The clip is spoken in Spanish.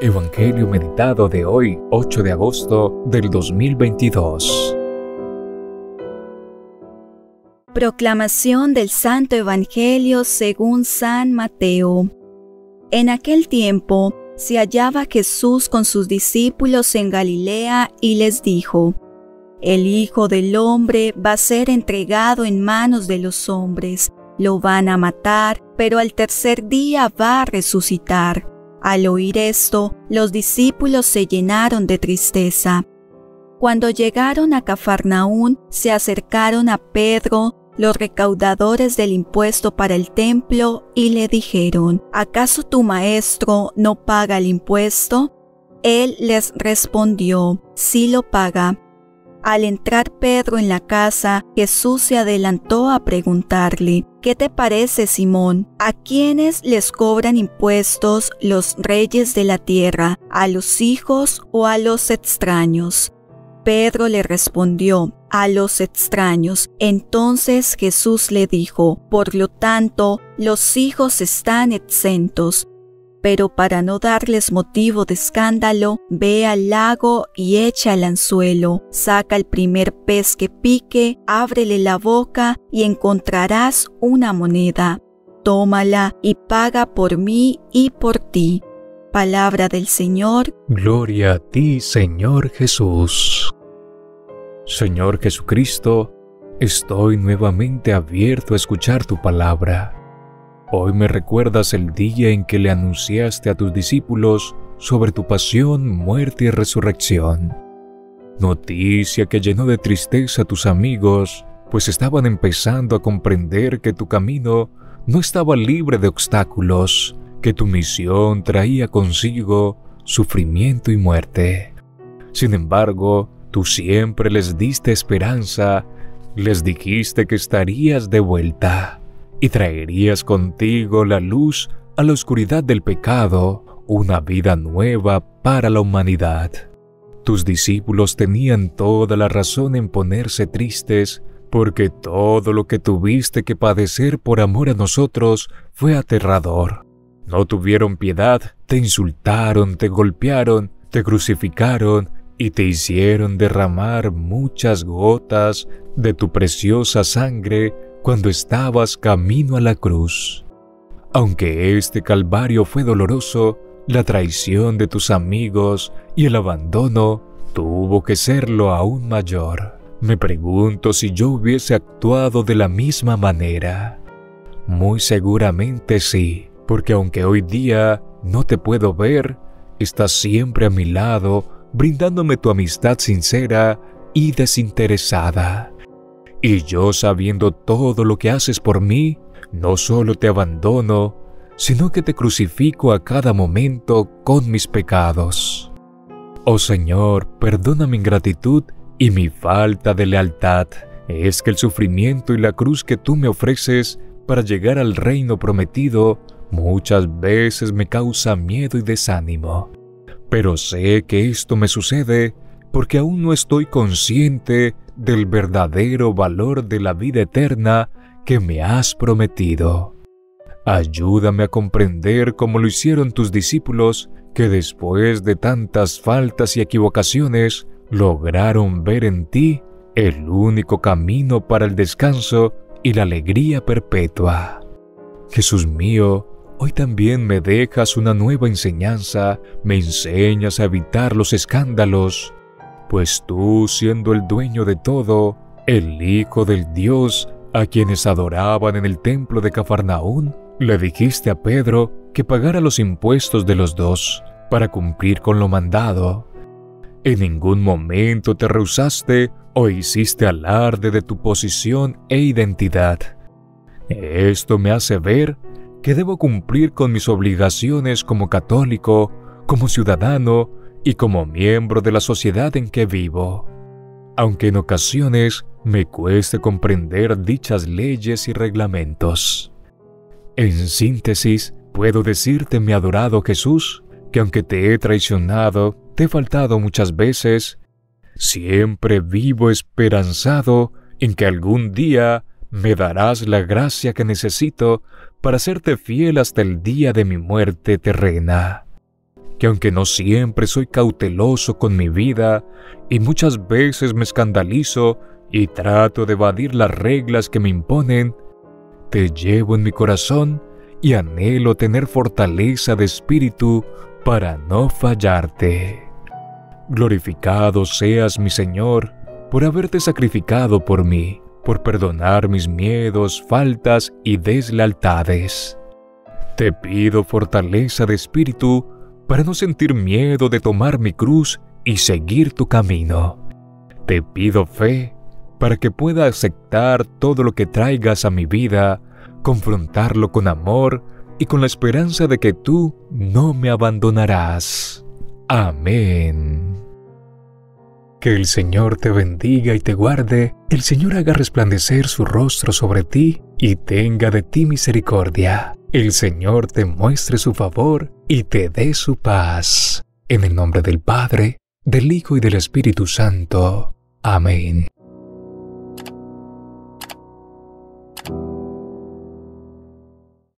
Evangelio Meditado de hoy, 8 de agosto del 2022. Proclamación del Santo Evangelio según San Mateo. En aquel tiempo, se hallaba Jesús con sus discípulos en Galilea y les dijo: «El Hijo del Hombre va a ser entregado en manos de los hombres, lo van a matar, pero al tercer día va a resucitar». Al oír esto, los discípulos se llenaron de tristeza. Cuando llegaron a Cafarnaún, se acercaron a Pedro, los recaudadores del impuesto para el templo, y le dijeron: «¿Acaso tu maestro no paga el impuesto?». Él les respondió: «Sí lo paga». Al entrar Pedro en la casa, Jesús se adelantó a preguntarle: «¿Qué te parece, Simón? ¿A quiénes les cobran impuestos los reyes de la tierra, a los hijos o a los extraños?». Pedro le respondió: «A los extraños». Entonces Jesús le dijo: «Por lo tanto, los hijos están exentos». Pero para no darles motivo de escándalo, ve al lago y echa el anzuelo, saca el primer pez que pique, ábrele la boca y encontrarás una moneda. Tómala y paga por mí y por ti. Palabra del Señor. Gloria a ti, Señor Jesús. Señor Jesucristo, estoy nuevamente abierto a escuchar tu palabra. Hoy me recuerdas el día en que le anunciaste a tus discípulos sobre tu pasión, muerte y resurrección. Noticia que llenó de tristeza a tus amigos, pues estaban empezando a comprender que tu camino no estaba libre de obstáculos, que tu misión traía consigo sufrimiento y muerte. Sin embargo, tú siempre les diste esperanza, les dijiste que estarías de vuelta y traerías contigo la luz a la oscuridad del pecado, una vida nueva para la humanidad. Tus discípulos tenían toda la razón en ponerse tristes, porque todo lo que tuviste que padecer por amor a nosotros fue aterrador. No tuvieron piedad, te insultaron, te golpearon, te crucificaron y te hicieron derramar muchas gotas de tu preciosa sangre cuando estabas camino a la cruz. Aunque este calvario fue doloroso, la traición de tus amigos y el abandono tuvo que serlo aún mayor. Me pregunto si yo hubiese actuado de la misma manera. Muy seguramente sí, porque aunque hoy día no te puedo ver, estás siempre a mi lado, brindándome tu amistad sincera y desinteresada. Y yo, sabiendo todo lo que haces por mí, no solo te abandono, sino que te crucifico a cada momento con mis pecados. Oh Señor, perdona mi ingratitud y mi falta de lealtad. Es que el sufrimiento y la cruz que tú me ofreces para llegar al reino prometido muchas veces me causa miedo y desánimo. Pero sé que esto me sucede porque aún no estoy consciente del verdadero valor de la vida eterna que me has prometido. Ayúdame a comprender, como lo hicieron tus discípulos, que después de tantas faltas y equivocaciones, lograron ver en ti el único camino para el descanso y la alegría perpetua. Jesús mío, hoy también me dejas una nueva enseñanza, me enseñas a evitar los escándalos, pues tú, siendo el dueño de todo, el Hijo del Dios, a quienes adoraban en el templo de Cafarnaún, le dijiste a Pedro que pagara los impuestos de los dos para cumplir con lo mandado. En ningún momento te rehusaste o hiciste alarde de tu posición e identidad. Esto me hace ver que debo cumplir con mis obligaciones como católico, como ciudadano y como miembro de la sociedad en que vivo. Aunque en ocasiones me cueste comprender dichas leyes y reglamentos. En síntesis, puedo decirte, mi adorado Jesús, que aunque te he traicionado, te he faltado muchas veces, siempre vivo esperanzado en que algún día me darás la gracia que necesito para serte fiel hasta el día de mi muerte terrena. que aunque no siempre soy cauteloso con mi vida y muchas veces me escandalizo y trato de evadir las reglas que me imponen, te llevo en mi corazón y anhelo tener fortaleza de espíritu para no fallarte. Glorificado seas, mi Señor, por haberte sacrificado por mí, por perdonar mis miedos, faltas y deslealtades. Te pido fortaleza de espíritu para no sentir miedo de tomar mi cruz y seguir tu camino. Te pido fe para que pueda aceptar todo lo que traigas a mi vida, confrontarlo con amor y con la esperanza de que tú no me abandonarás. Amén. Que el Señor te bendiga y te guarde, el Señor haga resplandecer su rostro sobre ti y tenga de ti misericordia. El Señor te muestre su favor y te dé su paz. En el nombre del Padre, del Hijo y del Espíritu Santo. Amén.